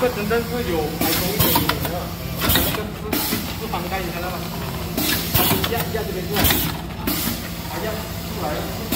个真正是有买东西的，这房盖你看到吗？它压这边出来，它压出来。